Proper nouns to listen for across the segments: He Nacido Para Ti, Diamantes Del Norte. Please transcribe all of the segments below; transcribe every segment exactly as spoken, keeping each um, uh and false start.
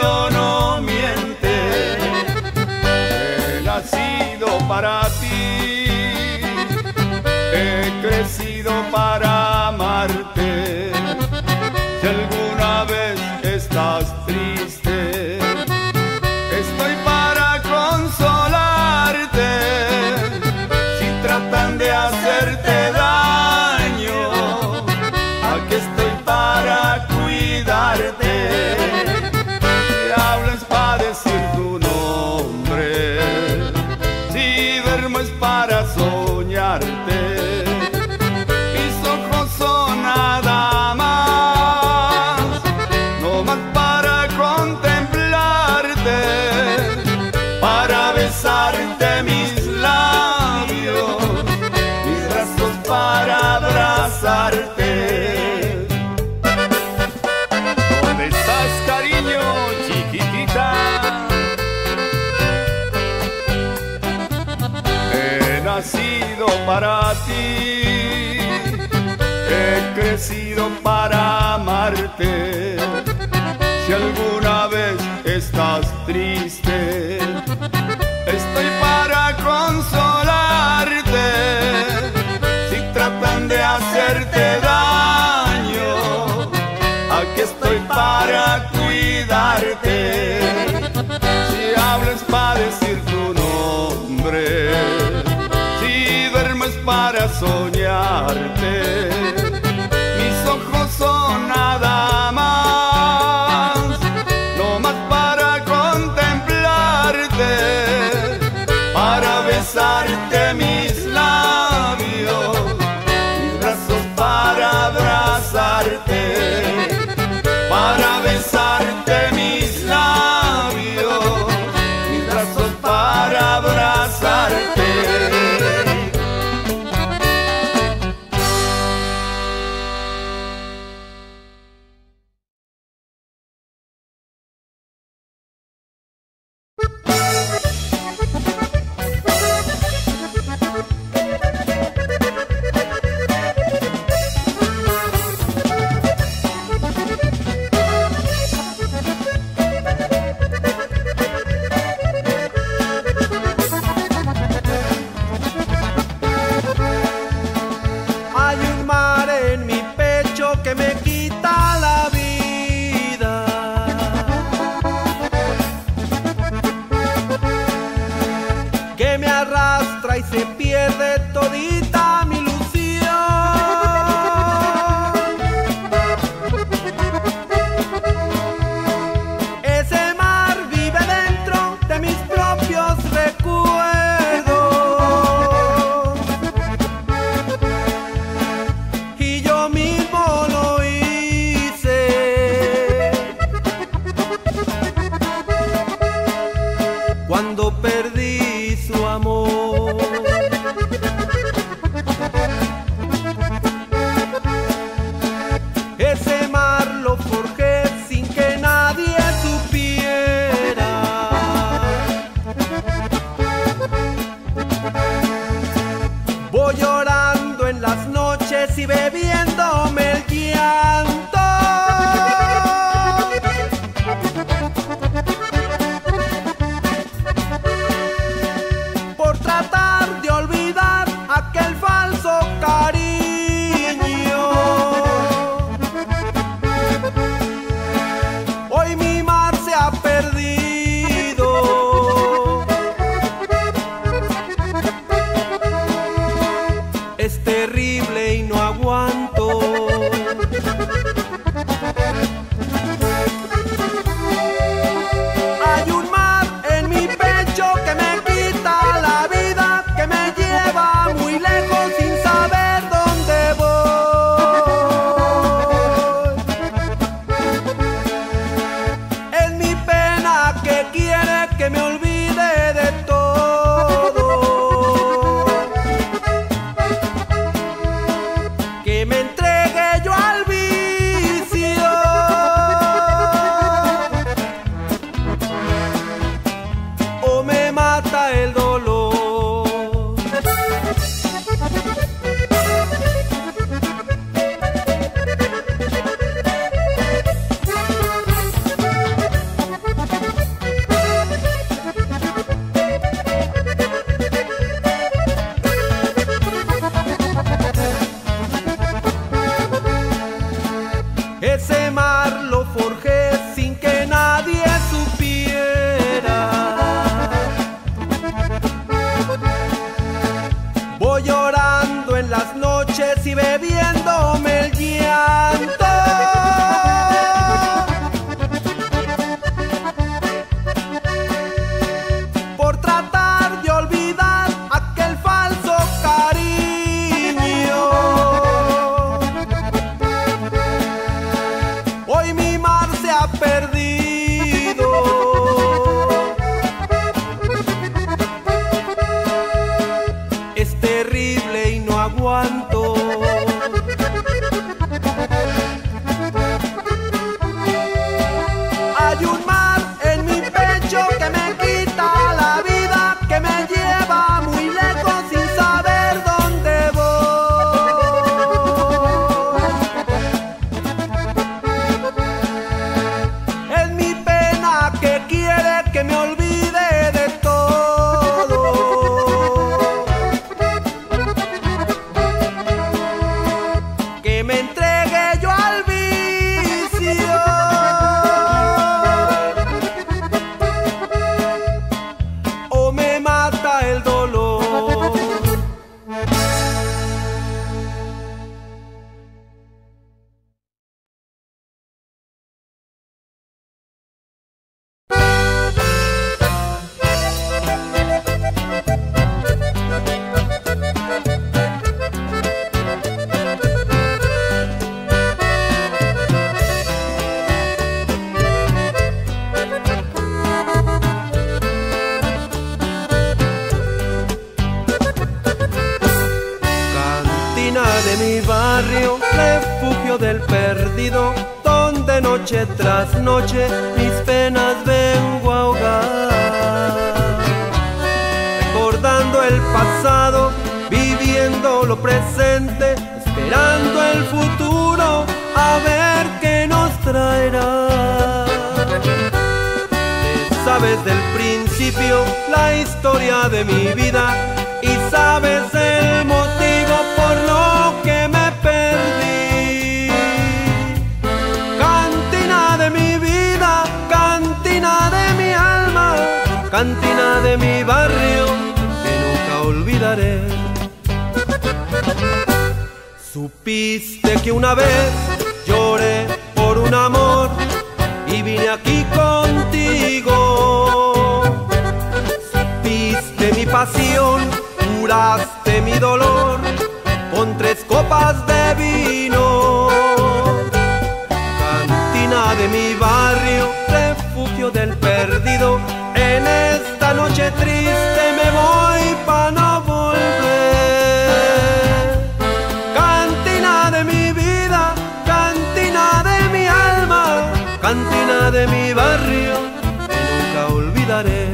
Dios no miente, he nacido para ti, he crecido para amarte. Si alguna vez estás triste, estoy para consolarte. Si tratan de hacerte daño, aquí estoy para cuidarte. Si hablas para decir tu nombre, si duermo es para soñarte. Mis ojos son nada más, no más para contemplarte, para besarte mis labios, mis brazos para abrazarte. ¿Dónde estás, cariño, chiquitita? He nacido para ti, he crecido para amarte. Si alguna vez estás triste, estoy para consolarte. Si tratan de hacerte daño, aquí estoy para cuidarte. Si hablas para decir tu nombre, si duermes para soñarte. Mis ojos son nada más, no más para contemplarte, para besarte mis labios, mis brazos para abrazarte, para besarte mis labios, mis brazos para abrazarte. ese mar lo forjé sin que nadie supiera. Voy llorando en las noches y bebiéndome el llanto. Por tratar de olvidar aquel falso cariño, hoy mi mar se ha perdido. Es terrible y no aguanto. Hay un mar en mi pecho que me quita la vida, que me lleva muy lejos sin saber dónde voy. Es mi pena que quiere que me olvide de todo, que me entregue yo al vicio. De mi barrio, refugio del perdido, donde noche tras noche mis penas vengo a ahogar. Recordando el pasado, viviendo lo presente, esperando el futuro, a ver qué nos traerá. Te sabes del principio la historia de mi vida y sabes el motivo por lo que me perdí. Cantina de mi vida, cantina de mi alma, cantina de mi barrio que nunca olvidaré. Supiste que una vez lloré por un amor y vine aquí contigo. Supiste mi pasión, curaste mi dolor con tres copas de vino. Cantina de mi barrio, refugio del perdido, en esta noche triste me voy pa' no volver. Cantina de mi vida, cantina de mi alma, cantina de mi barrio que nunca olvidaré.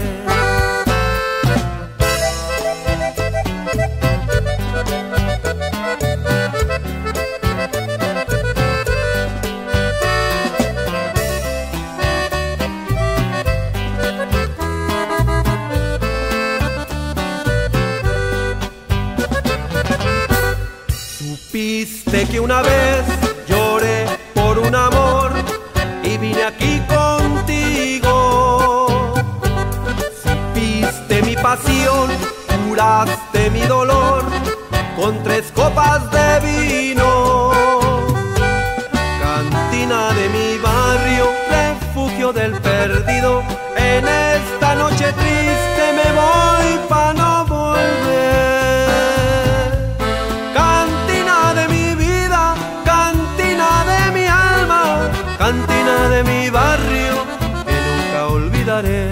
Supiste que una vez lloré por un amor y vine aquí contigo. Supiste mi pasión, curaste mi dolor con tres copas de vino. Cantina de mi barrio, refugio del perdido, en esta noche triste me voy pa' no volver. Cantina de mi vida, cantina de mi alma, cantina de mi barrio que nunca olvidaré.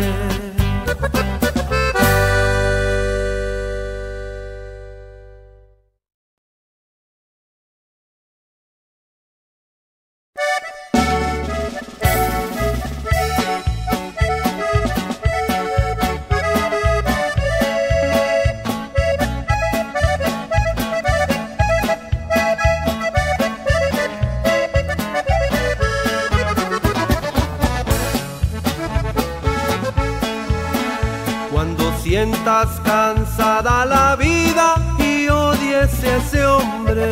Sientas cansada la vida y odies a ese hombre,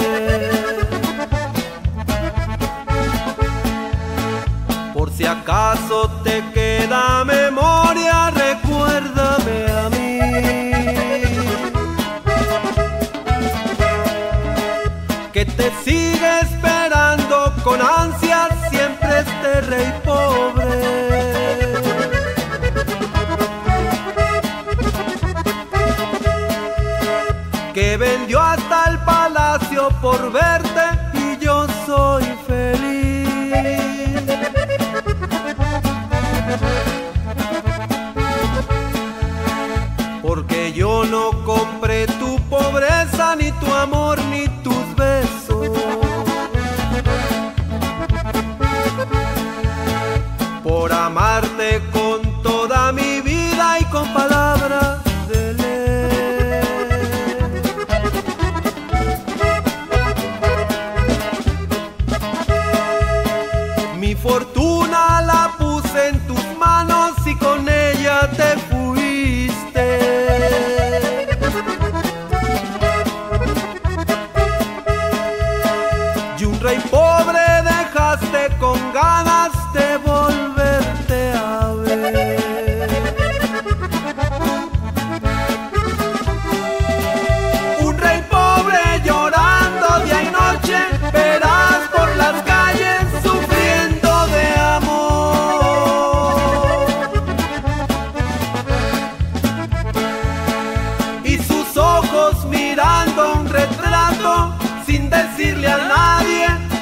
si acaso te queda memoria, recuérdame a mí. Que te sigue esperando con ansias siempre este rey pobre. Que vendió hasta el palacio por verte y yo soy feliz. Porque yo no compré tu pobreza, ni tu amor, ni tus besos. Por amarte con toda mi vida y con palabras. Mi fortuna la puse en tus manos y con ella te fuiste. Y un rey pobre dejaste con ganas de volverte a ver. Un rey pobre llorando día y noche, verás por las calles. Mirando un retrato sin decirle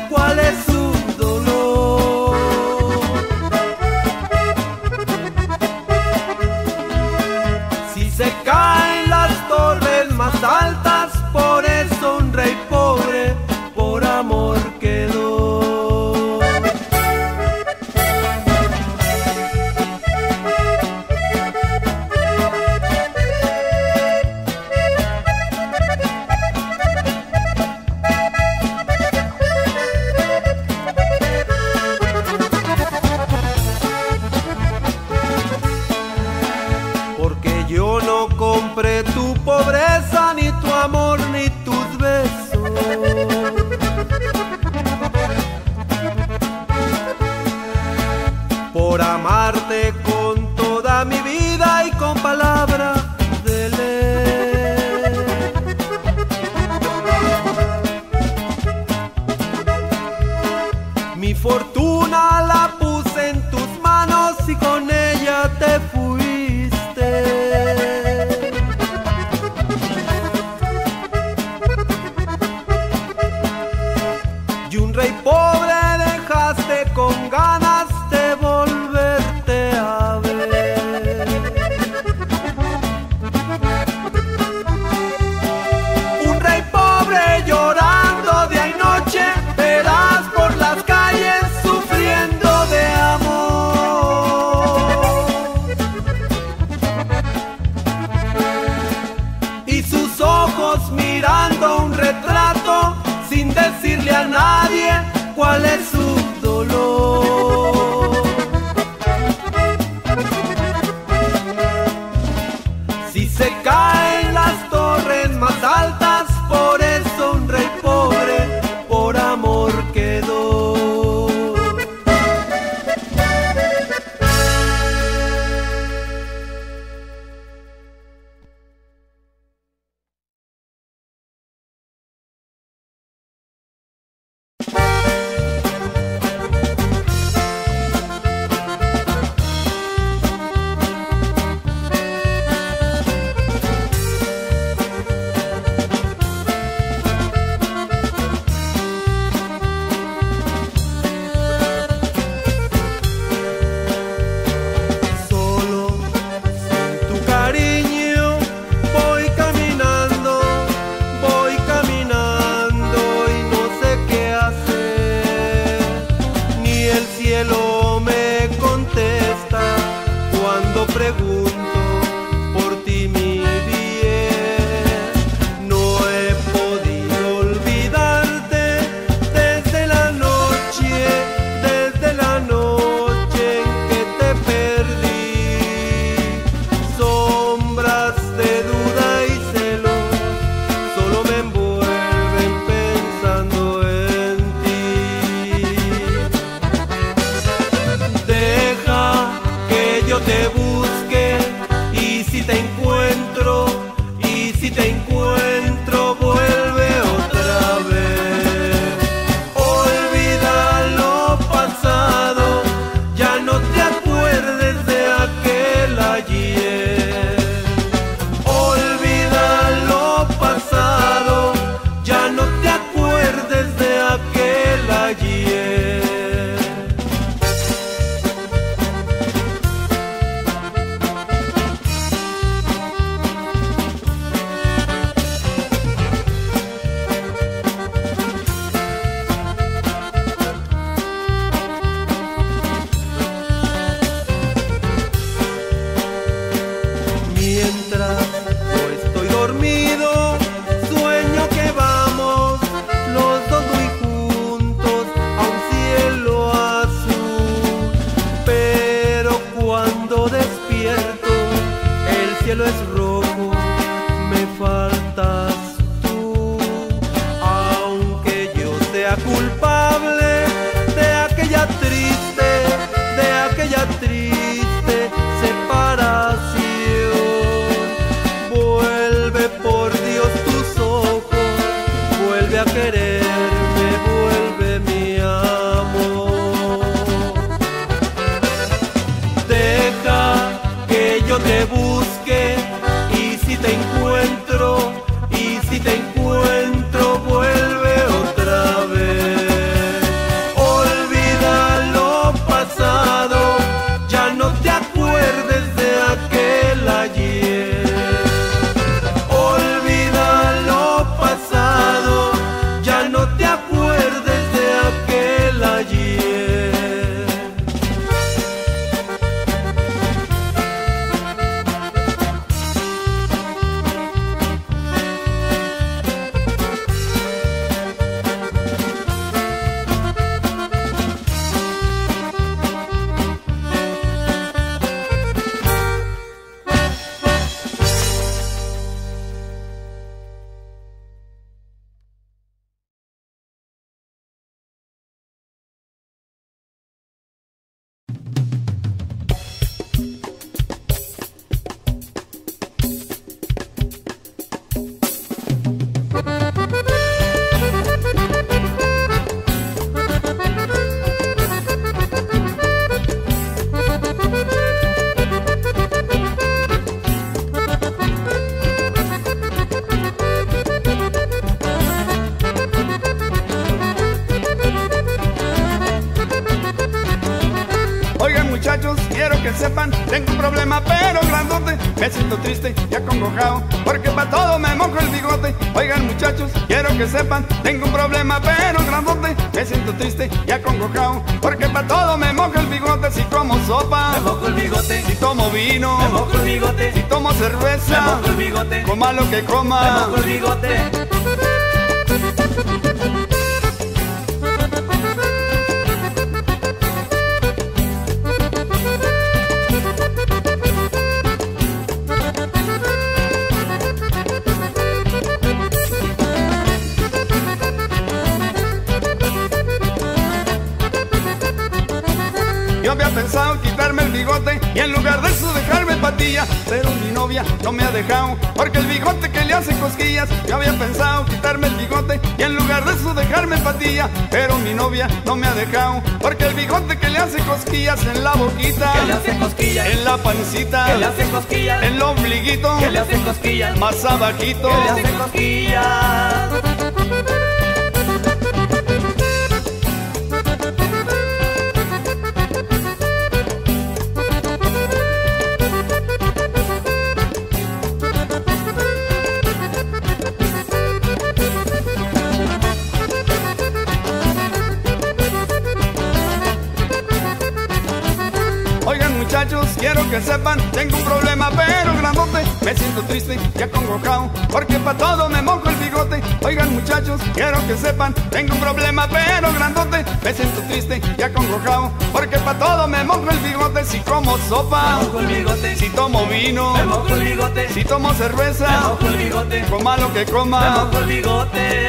a nadie cuál es su dolor. Si se caen las torres más altas, por eso un rey pobre por amor quedó. Yo no compré tu pobreza, ni tu amor, ni tus besos. Por amarte con toda mi vida y con palabras de ley. Mi fortuna la puse en tus manos y con ella te fuiste. Y un rey pobre dejaste con ganas de volverte a ver. Un rey pobre llorando día y noche, verás por las calles sufriendo de amor. Y sus ojos mirando un retrato sin decirle a nadie cuál es su dolor. Si se caen las torres más altas, por eso un rey pobre por amor quedó. te busque, y si te encuentro, y si te encuentro, vuelve otra vez. Olvida lo pasado, ya no te acuerdes de aquel ayer. Olvida lo pasado, ya no te acuerdes de aquel ayer. Mientras yo estoy dormido, sueño que vamos los dos muy juntos a un cielo azul. Pero cuando despierto, el cielo es rojo, me faltas tú. Aunque yo sea culpable de aquella triste, de aquella triste separación, vuelve a quererme, vuelve mi amor. Deja que yo te busque, y si te encuentro, y si te encuentro, vuelve otra vez. Olvida lo pasado, ya no te acuerdes de aquel ayer. Sepan, tengo un problema pero grandote, me siento triste y acongojado, porque pa' todo me mojo el bigote. Oigan muchachos, quiero que sepan, tengo un problema pero grandote, me siento triste y acongojado, porque pa' todo me mojo el bigote. Si como sopa, me mojo el bigote. Si tomo vino, me mojo el bigote. Si tomo cerveza, me mojo el bigote. Coma lo que coma, me mojo el bigote. Pensado quitarme el bigote y en lugar de eso dejarme patilla, pero mi novia no me ha dejado porque el bigote que le hace cosquillas. Yo había pensado quitarme el bigote y en lugar de eso dejarme patilla, pero mi novia no me ha dejado porque el bigote que le hace cosquillas en la boquita, que le hace cosquillas en la pancita, que le hace cosquillas en el ombliguito, que le hace cosquillas más abajito, que le hace cosquillas. Quiero que sepan, tengo un problema pero grandote, me siento triste y acongojado, porque pa' todo me mojo el bigote. Oigan muchachos, quiero que sepan, tengo un problema pero grandote, me siento triste y acongojado, porque pa' todo me mojo el bigote. Si como sopa, me mojo el bigote. Si tomo vino, me mojo el bigote. Si tomo cerveza, me mojo el bigote. Coma lo que coma, me mojo el bigote.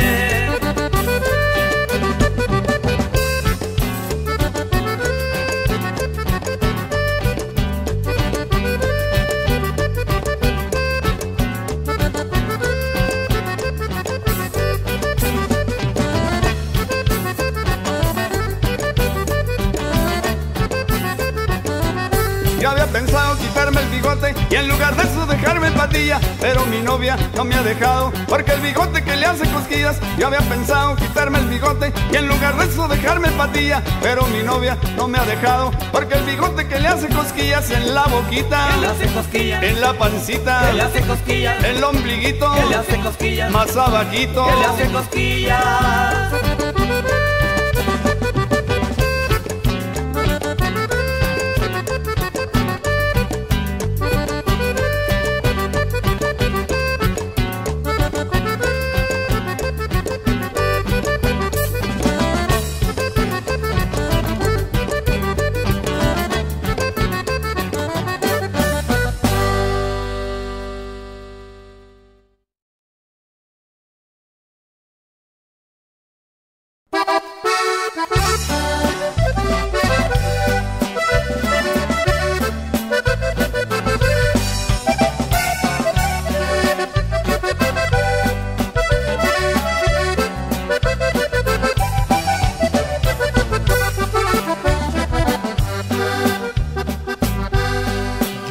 Yo había pensado quitarme el bigote y en lugar de eso dejarme en patilla, pero mi novia no me ha dejado porque el bigote que le hace cosquillas. Yo había pensado quitarme el bigote y en lugar de eso dejarme en patilla, pero mi novia no me ha dejado porque el bigote que le hace cosquillas en la boquita, que le hace cosquillas, en la pancita, que le hace cosquillas, en el ombliguito, que le hace cosquillas, más abajito, que le hace cosquillas.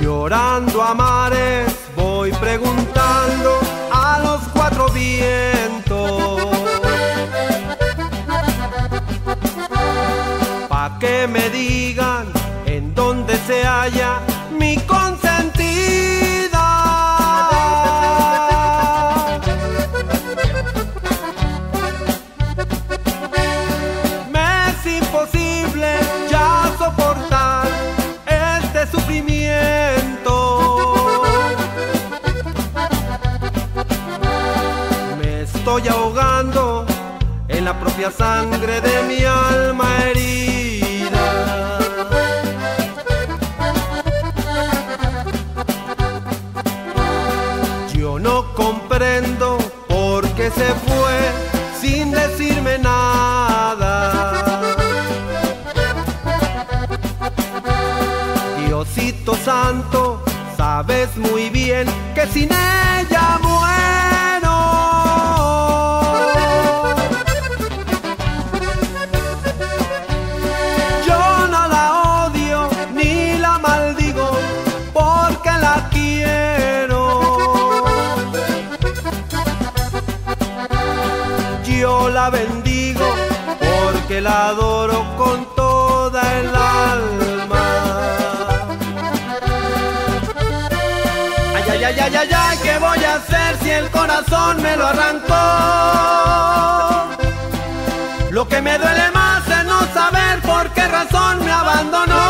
Llorando a mares voy preguntando a los cuatro vientos, pa' que me digan en dónde se halla mi consentida. Me es imposible ya soportar este sufrimiento. Estoy ahogando en la propia sangre de mi alma herida. Yo no comprendo por qué se fue sin decirme nada. Diosito santo, sabes muy bien que sin ella muero. La bendigo porque la adoro con toda el alma. Ay, ay, ay, ay, ay, ay, ¿qué voy a hacer si el corazón me lo arrancó? Lo que me duele más es no saber por qué razón me abandonó.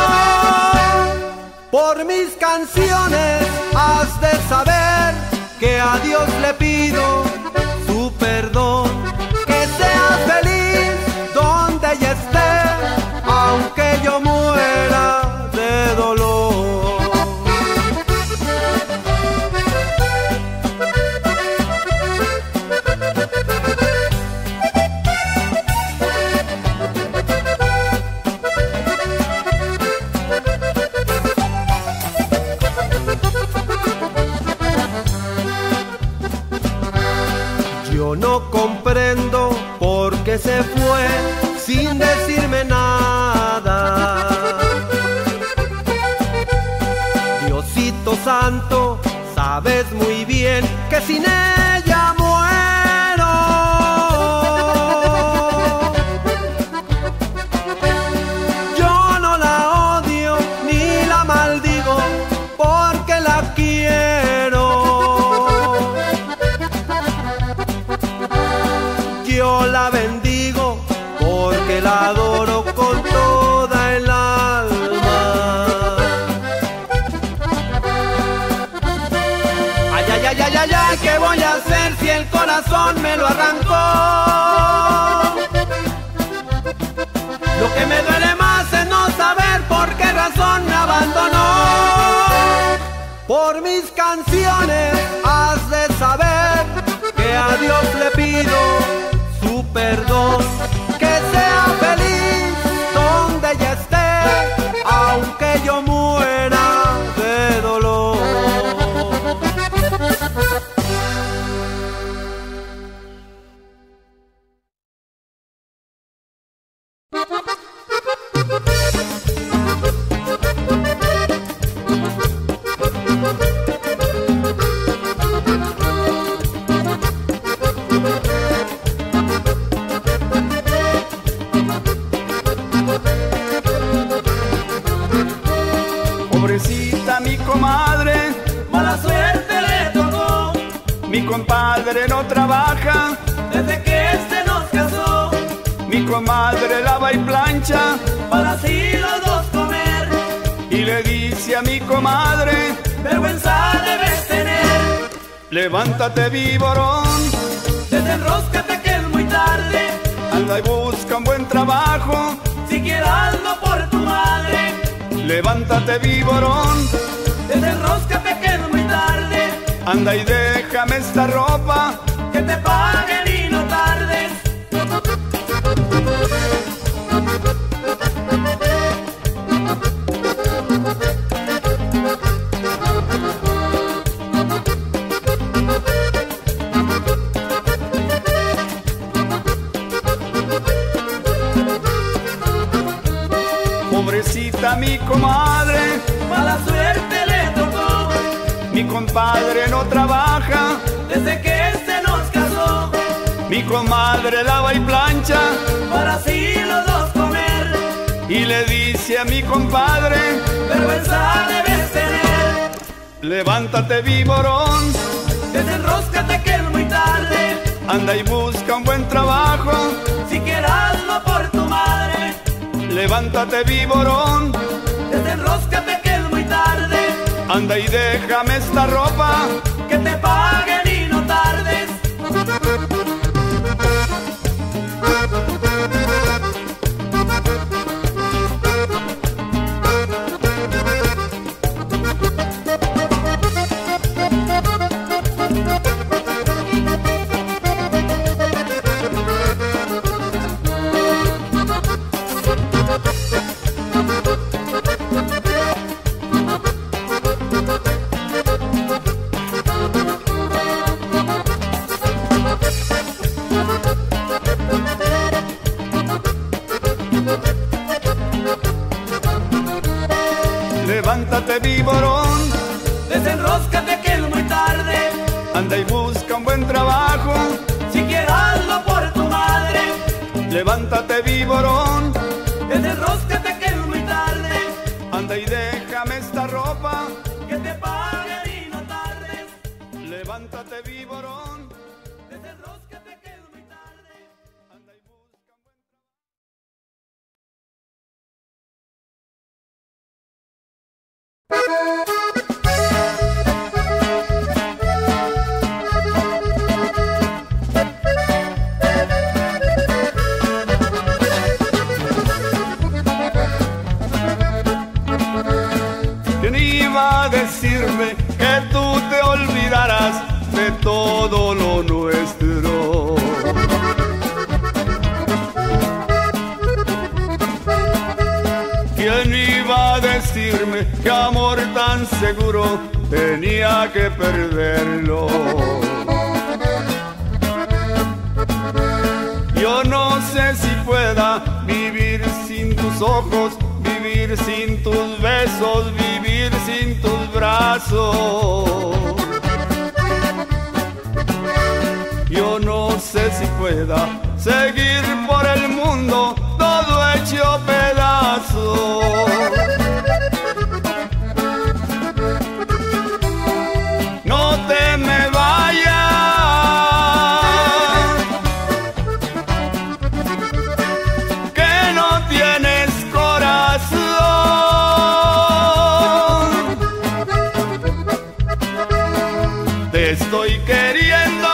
Por mis canciones has de saber que a Dios le pido su perdón. Feliz donde ella esté, aunque yo muera de dolor. Yo no comprendo por qué se fue sin decirme nada. Diosito santo, sabes muy bien que sin ella muero. Yo no la odio ni la maldigo porque la quiero. Yo la bendigo porque la adoro con toda el alma. Ay, ay, ay, ay, ay, ay, ¿qué voy a hacer si el corazón me lo arrancó? Lo que me duele más es no saber por qué razón me abandonó. Por mis canciones has de saber que a Dios le pido perdón, que sea feliz donde ella esté, aunque yo muera de dolor. comadre no trabaja desde que este nos casó. Mi comadre lava y plancha para así los dos comer. Y le dice a mi comadre: vergüenza debes tener. Levántate, víborón, desenróscate que es muy tarde. Anda y busca un buen trabajo, siquiera hazlo por tu madre. Levántate, víborón, desenróscate que es muy tarde. Anda y déjame esta ropa, que te paguen y no tardes. Pobrecita mi comadre, mala suerte le tocó. Mi compadre no trabaja desde que se nos casó. Mi comadre lava y plancha para así los dos comer. Y le dice a mi compadre: vergüenza debes tener. Levántate, víborón, desenróscate que es muy tarde. Anda y busca un buen trabajo, siquiera hazlo por tu madre. Levántate, víborón, desenróscate que es muy tarde. Anda y déjame esta ropa, que te paguen y no tardes. Levántate, víborón, desenróscate que es muy tarde. Anda y busca un buen trabajo, siquiera hazlo por tu madre. Levántate, víborón, desenróscate que es muy tarde. Anda y déjame esta ropa, que te paguen y no tardes. Levántate, víborón, desenróscate que es muy tarde. Anda y busca un buen trabajo. ¿Quién iba a decirme que tú te olvidarás de todo lo nuestro? ¿Quién iba a decirme que amor tan seguro tenía que perderlo? Yo no sé si pueda vivir sin tus ojos, vivir sin tus besos, vivir sin tus brazos. Yo no sé si pueda seguir por el mundo todo hecho pedazos. No te me vayas, que no tienes corazón. Te estoy queriendo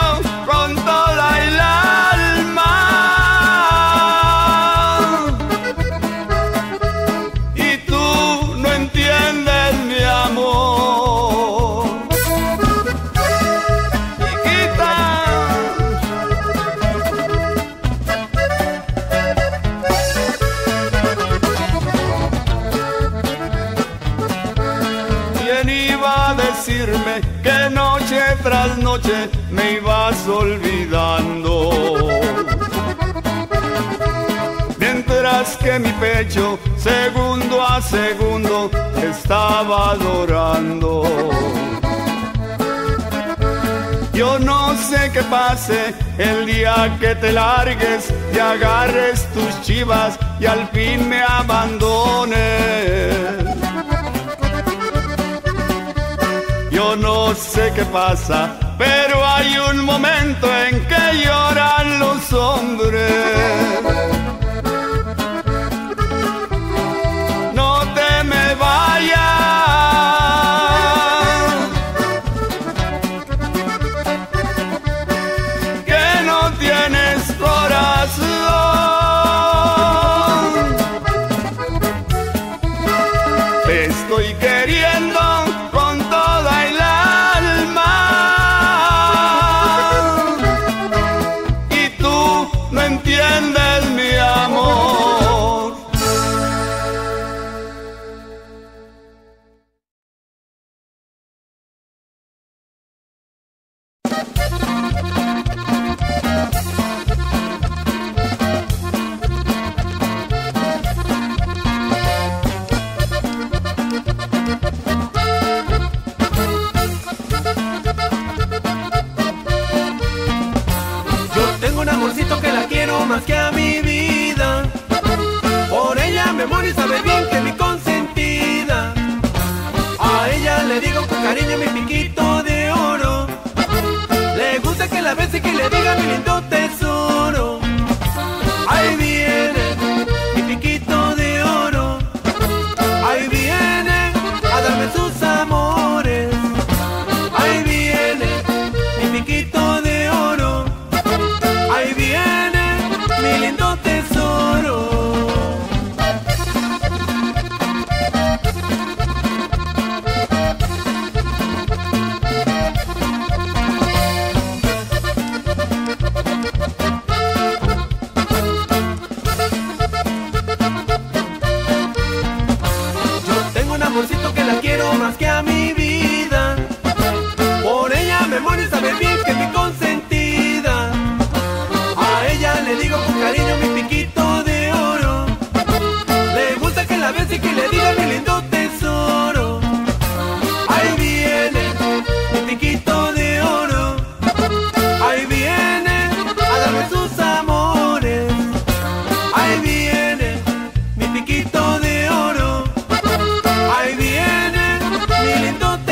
con toda el alma y tú no entiendes mi amor. Chiquita, ¿quién iba a decirme que noche tras noche me ibas olvidando? Mientras que mi pecho, segundo a segundo, te estaba adorando. Yo no sé qué pase el día que te largues y agarres tus chivas y al fin me abandones. Yo no sé qué pasa, pero hay hay un momento en que lloran los hombres. No te me vayas, que no tienes corazón. Te estoy queriendo con toda el alma y tú no entiendes mi amor. Más que a mi vida, por ella me muero y sabe bien que es mi consentida. A ella le digo con cariño mi piquito de oro, le gusta que la bese y que le diga mi lindo tesoro. Ahí viene mi piquito de oro, ahí viene a darme sus amores. Ahí viene mi piquito de oro, ahí viene mi lindo tesoro. Yo tengo un amorcito que la quiero más que a mi vida, por ella me muero y sabe bien que me consentí. Le digo con cariño mi piquito de oro, le gusta que la bese y que le diga mi lindo tesoro. Ahí viene mi piquito de oro, ahí viene a darme sus amores. Ahí viene mi piquito de oro, ahí viene mi lindo tesoro.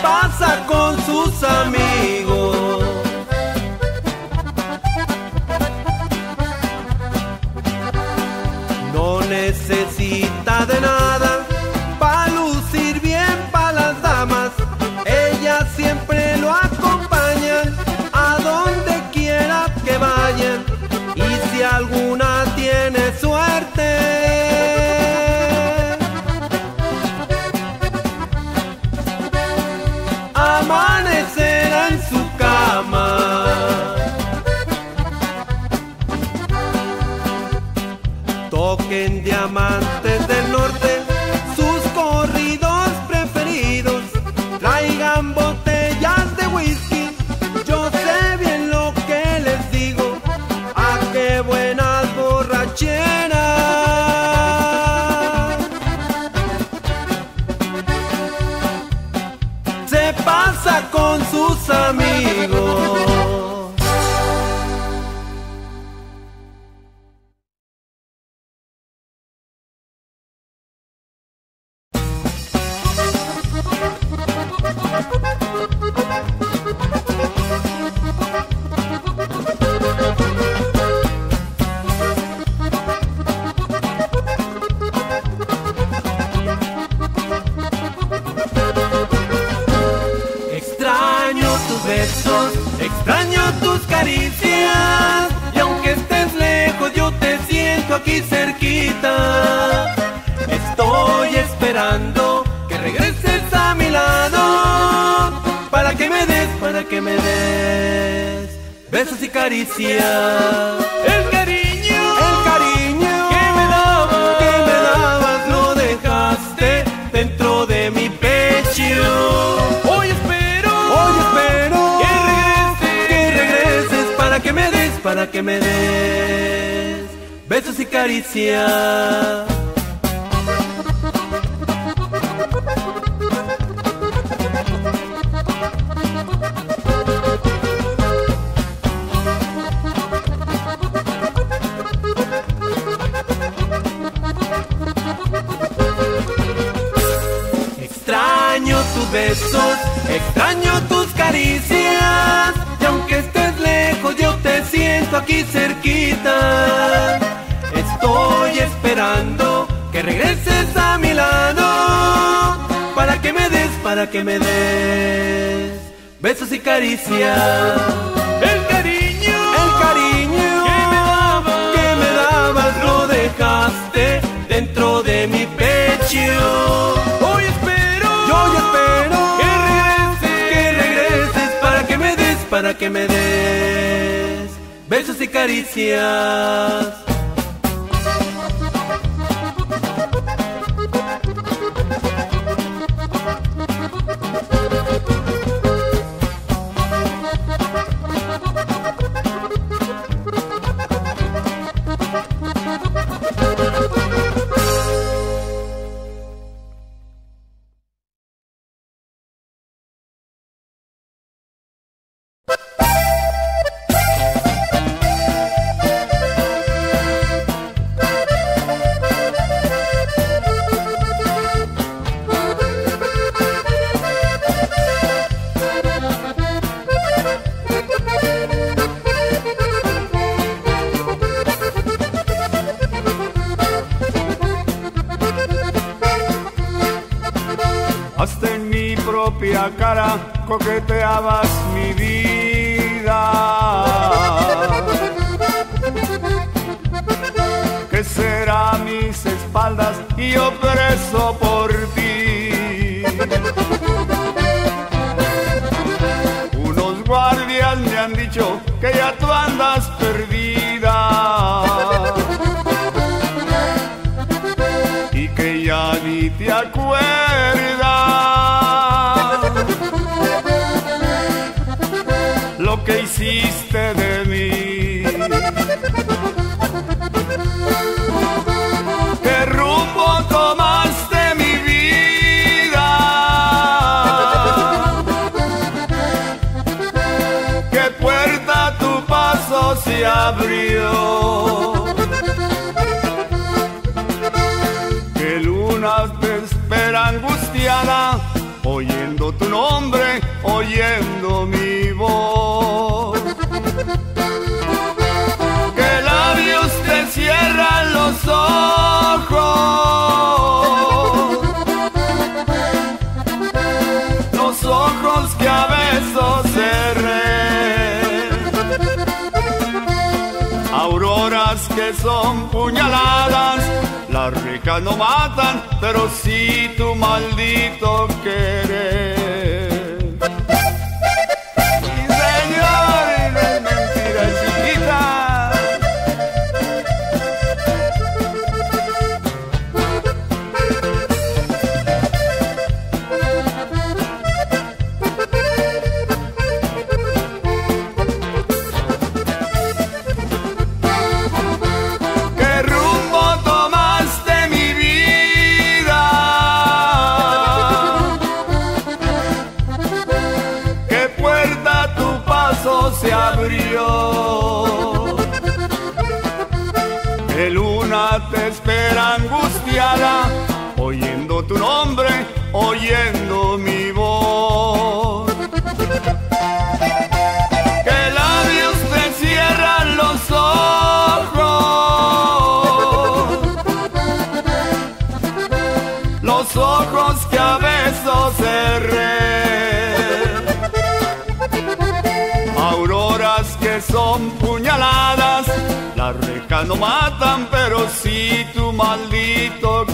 Pasa con sus amigos. amanecerá en su cama. Toquen diamantes del norte sus corridos preferidos, traigan botellas de whisky, yo sé bien lo que les digo. ¡Ah, qué buenas borracheras! Se pasa con sus amigos. Extraño tus besos, extraño tus caricias, y aunque estés lejos yo te siento aquí cerquita. Estoy esperando que regreses a mi lado, para que me des, para que me des besos y caricias. El cariño, el cariño que me dabas, que me dabas, lo dejaste dentro de mi pecho. Hoy espero, hoy espero que regreses, que regreses, para que me des, para que me des besos y caricias. Extraño tus besos, extraño tus caricias, y aunque estés lejos yo te siento aquí cerquita. Estoy esperando que regreses a mi lado, para que me des, para que me des besos y caricias. El cariño, el cariño que me dabas, que me dabas, lo dejaste dentro de mi pecho. Hoy espero, yo espero que regreses, que regreses, para que me des, para que me des besos y caricias. Hasta en mi propia cara coqueteabas mi vida. ¿Qué será mis espaldas y yo preso por ti? Unos guardias me han dicho que ya tú andas perdida y que ya ni te acuerdas. ¿Qué hiciste de mí? ¿Qué rumbo tomaste mi vida? ¿Qué puerta tu paso se abrió? ¿Qué lunas te espera angustiada, oyendo tu nombre, oyendo mi voz? Que labios te cierran los ojos, los ojos que a besos cerré. Auroras que son puñaladas, las ricas no matan, pero sí tu maldito querer. cara, oyendo tu nombre, oyendo mi voz. Que labios te cierran los ojos, los ojos que a besos cerré. Auroras que son puñaladas, las recas no matan, pero si tu maldito